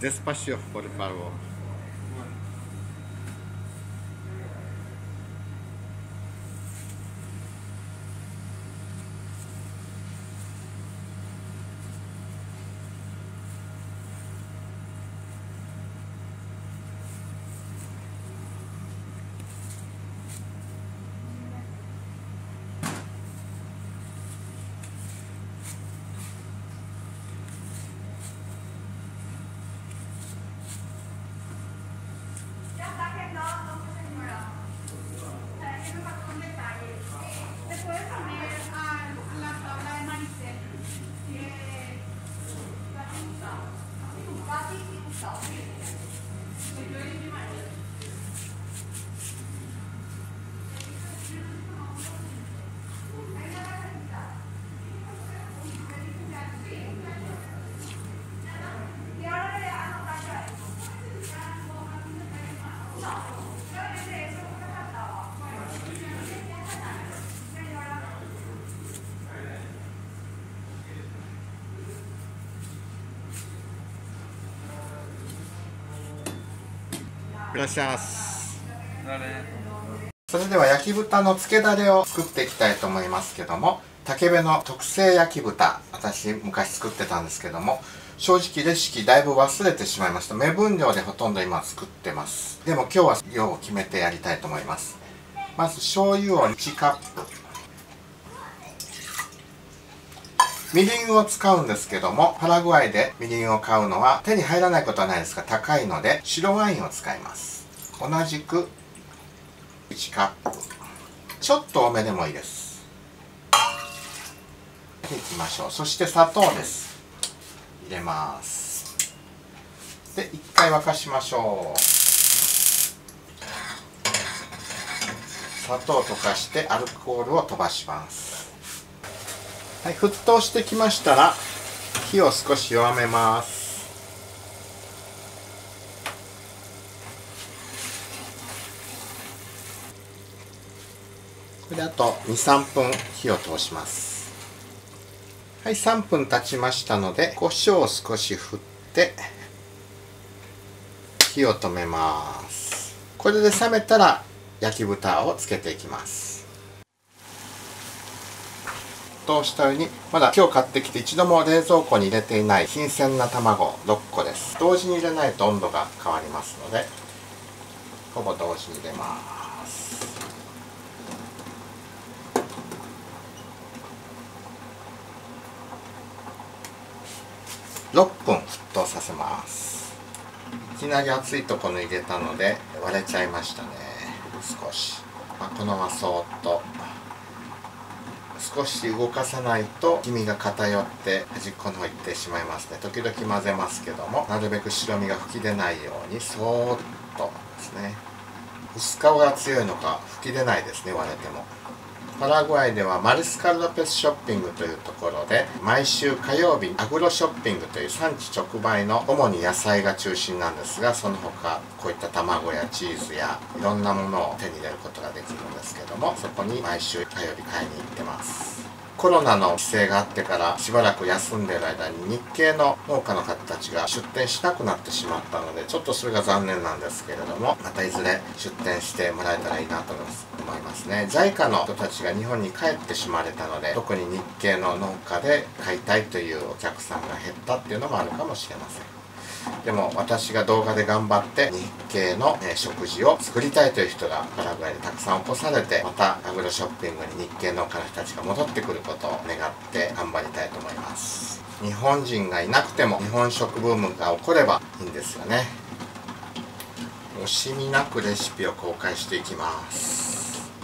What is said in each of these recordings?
Despacio, por favor. Gracias。それでは焼き豚のつけだれを作っていきたいと思いますけども、竹部の特製焼き豚、私昔作ってたんですけども、正直レシピだいぶ忘れてしまいました。目分量でほとんど今作ってます。でも今日は量を決めてやりたいと思います。まず醤油を1カップ、みりんを使うんですけども、パラグアイでみりんを買うのは手に入らないことはないですが高いので白ワインを使います。同じく1カップ、ちょっと多めでもいいです。いきましょう。そして砂糖です。入れます。で1回沸かしましょう。砂糖を溶かしてアルコールを飛ばします。はい、沸騰してきましたら火を少し弱めます。であと 2,3 分火を通します。はい、3分経ちましたので胡椒を少し振って火を止めます。これで冷めたら焼き豚をつけていきます。沸騰した上にまだ今日買ってきて一度も冷蔵庫に入れていない新鮮な卵6個です。同時に入れないと温度が変わりますのでほぼ同時に入れます。6分沸騰させます。いきなり熱いところに入れたので割れちゃいましたね。少し、このままそーっと少し動かさないと黄身が偏って端っこの方行ってしまいますね。時々混ぜますけどもなるべく白身が吹き出ないようにそーっとですね。薄皮が強いのか吹き出ないですね、割れても。パラグアイではマルスカルドペスショッピングというところで毎週火曜日アグロショッピングという産地直売の主に野菜が中心なんですが、その他こういった卵やチーズやいろんなものを手に入れることができるんですけども、そこに毎週火曜日買いに行ってます。コロナの規制があってからしばらく休んでいる間に日系の農家の方たちが出店しなくなってしまったのでちょっとそれが残念なんですけれども、またいずれ出店してもらえたらいいなと思いますね。JICAの人たちが日本に帰ってしまわれたので特に日系の農家で買いたいというお客さんが減ったっていうのもあるかもしれません。でも私が動画で頑張って日系の食事を作りたいという人がパラグアイでたくさん起こされて、またアグロショッピングに日系農家の人たちが戻ってくることを願って頑張りたいと思います。日本人がいなくても日本食ブームが起こればいいんですよね。惜しみなくレシピを公開していきます。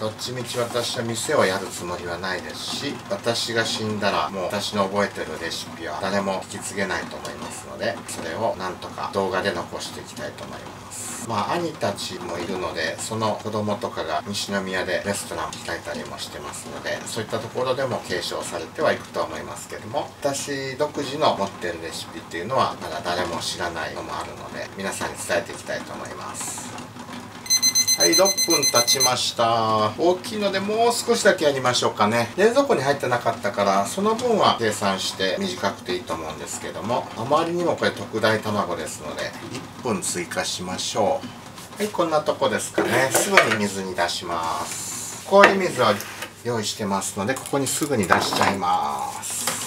どっちみち私は店をやるつもりはないですし、私が死んだらもう私の覚えてるレシピは誰も引き継げないと思いますので、それをなんとか動画で残していきたいと思います。兄たちもいるのでその子供とかが西宮でレストランを開いたりもしてますので、そういったところでも継承されてはいくと思いますけども、私独自の持ってるレシピっていうのはまだ誰も知らないのもあるので皆さんに伝えていきたいと思います。はい、6分経ちました。大きいのでもう少しだけやりましょうかね。冷蔵庫に入ってなかったから、その分は計算して短くていいと思うんですけども、あまりにもこれ特大卵ですので、1分追加しましょう。はい、こんなとこですかね。すぐに水に出します。氷水は用意してますので、ここにすぐに出しちゃいます。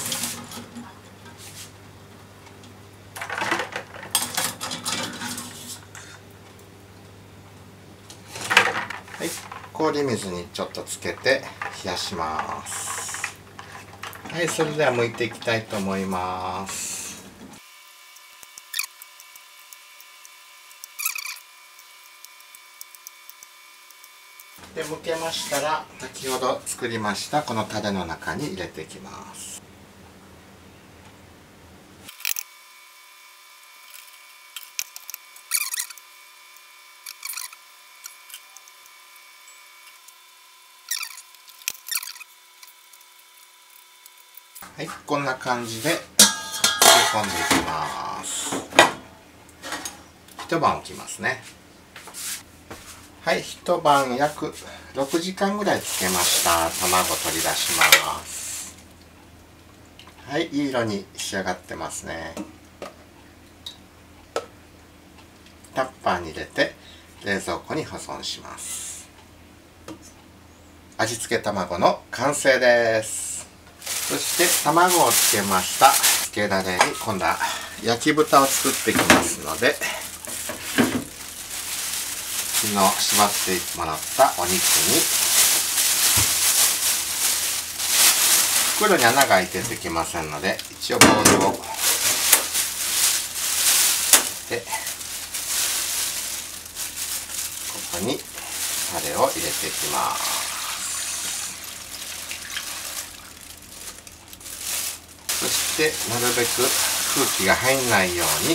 はい、氷水にちょっとつけて冷やします。はい、それでは剥いていきたいと思います。で、剥けましたら先ほど作りましたこのタレの中に入れていきます。はい、こんな感じで漬け込んでいきます。一晩置きますね。はい、一晩約6時間ぐらい漬けました。卵取り出します。はい、いい色に仕上がってますね。タッパーに入れて冷蔵庫に保存します。味付け卵の完成です。そして卵をつけました。つけだれに今度は焼き豚を作っていきますので、昨日縛ってもらったお肉に袋に穴が開いてできませんので、一応ボウルをでここにタレを入れていきます。そしてなるべく空気が入んないように、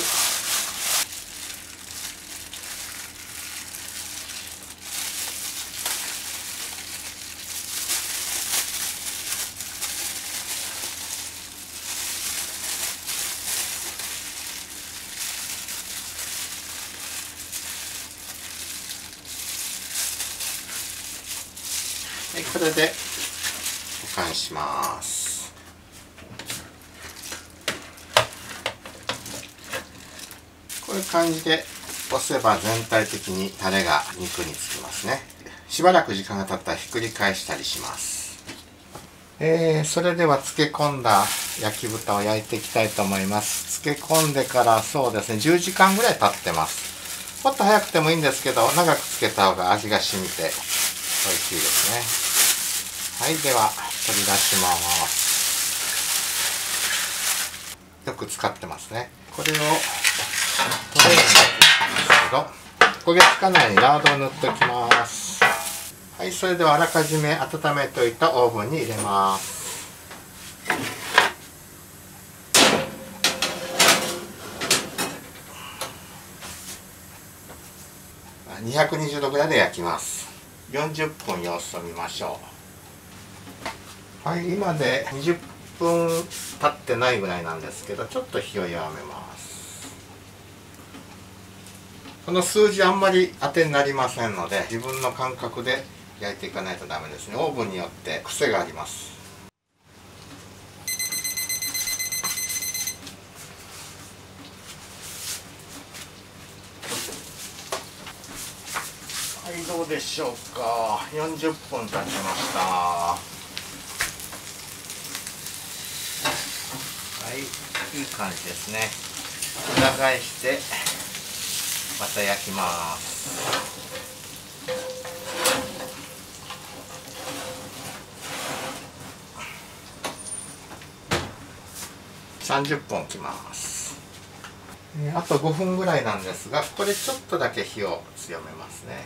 はい、これで保管します。こういう感じで押せば全体的にタレが肉につきますね。しばらく時間が経ったらひっくり返したりします。それでは漬け込んだ焼き豚を焼いていきたいと思います。漬け込んでからそうですね、10時間ぐらい経ってます。もっと早くてもいいんですけど、長く漬けた方が味が染みて美味しいですね。はい、では取り出します。よく使ってますね。これをトレーに入っていきますけど、焦げつかないようにラードを塗っておきます。はい、それではあらかじめ温めておいたオーブンに入れます。220度ぐらいで焼きます。40分様子を見ましょう。はい、今で20分経ってないぐらいなんですけど、ちょっと火を弱めます。この数字あんまり当てになりませんので、自分の感覚で焼いていかないとダメですね。オーブンによって癖があります。はい、どうでしょうか。40分経ちました。はい、いい感じですね。裏返してまた焼きます。30分置きます。あと5分ぐらいなんですが、これちょっとだけ火を強めますね。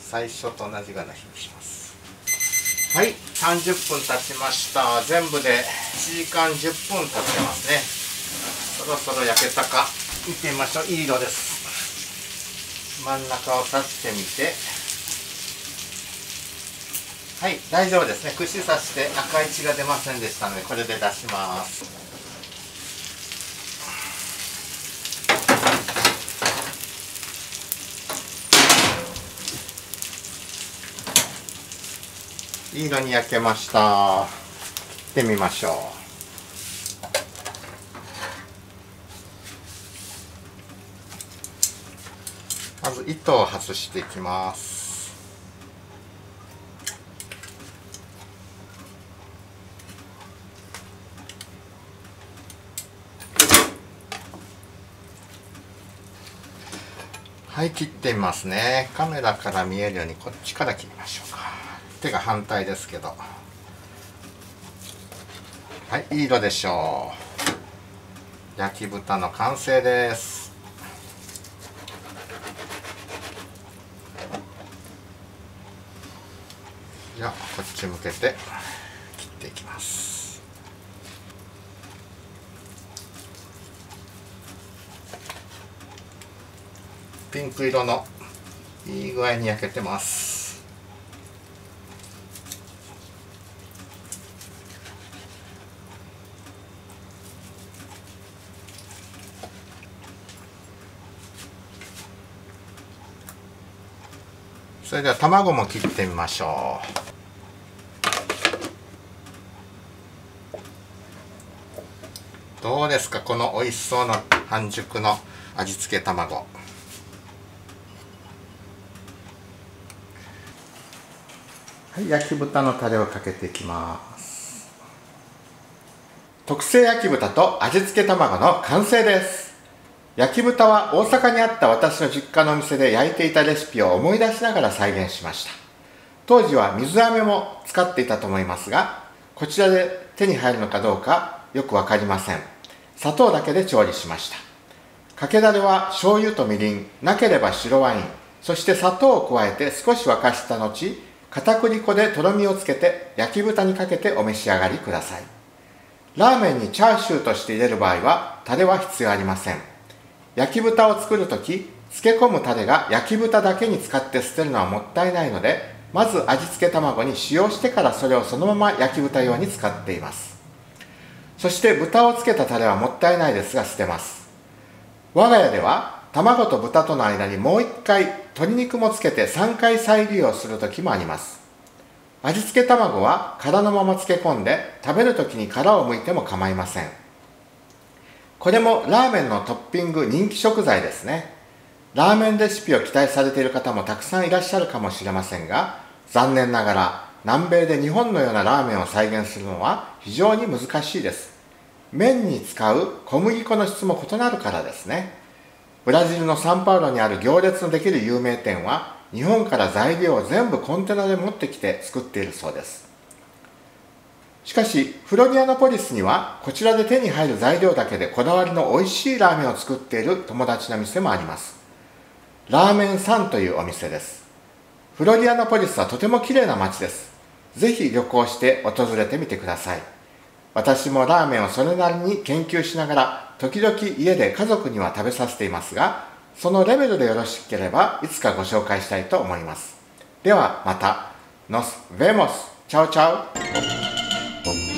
最初と同じぐらいの火にします。はい、30分経ちました。全部で1時間10分経ってますね。そろそろ焼けたか見てみましょう。いい色です。真ん中を刺してみて、はい、大丈夫ですね。串刺して赤い血が出ませんでしたので、これで出します。いい色に焼けました。切ってみましょう。まず糸を外していきます。はい、切ってみますね。カメラから見えるようにこっちから切りましょうか。手が反対ですけど、はい、いい色でしょう。焼き豚の完成です。じゃあこっち向けて切っていきます。ピンク色のいい具合に焼けてます。それでは卵も切ってみましょう。どうですか、この美味しそうな半熟の味付け卵。はい、焼き豚のタレをかけていきます。特製焼き豚と味付け卵の完成です。焼き豚は大阪にあった私の実家のお店で焼いていたレシピを思い出しながら再現しました。当時は水飴も使っていたと思いますが、こちらで手に入るのかどうかよくわかりません。砂糖だけで調理しました。かけだれは醤油とみりん、なければ白ワイン、そして砂糖を加えて少し沸かした後、片栗粉でとろみをつけて焼き豚にかけてお召し上がりください。ラーメンにチャーシューとして入れる場合はタレは必要ありません。焼き豚を作るとき漬け込むタレが焼き豚だけに使って捨てるのはもったいないので、まず味付け卵に使用してからそれをそのまま焼き豚用に使っています。そして豚をつけたタレはもったいないですが捨てます。我が家では卵と豚との間にもう1回鶏肉もつけて3回再利用する時もあります。味付け卵は殻のまま漬け込んで食べる時に殻を剥いても構いません。これもラーメンのトッピング人気食材ですね。ラーメンレシピを期待されている方もたくさんいらっしゃるかもしれませんが、残念ながら南米で日本のようなラーメンを再現するのは非常に難しいです。麺に使う小麦粉の質も異なるからですね。ブラジルのサンパウロにある行列のできる有名店は、日本から材料を全部コンテナで持ってきて作っているそうです。しかし、フロリアノポリスにはこちらで手に入る材料だけでこだわりの美味しいラーメンを作っている友達の店もあります。ラーメンさんというお店です。フロリアノポリスはとても綺麗な街です。ぜひ旅行して訪れてみてください。私もラーメンをそれなりに研究しながら、時々家で家族には食べさせていますが、そのレベルでよろしければ、いつかご紹介したいと思います。ではまた。Nos vemos! チャオチャオ!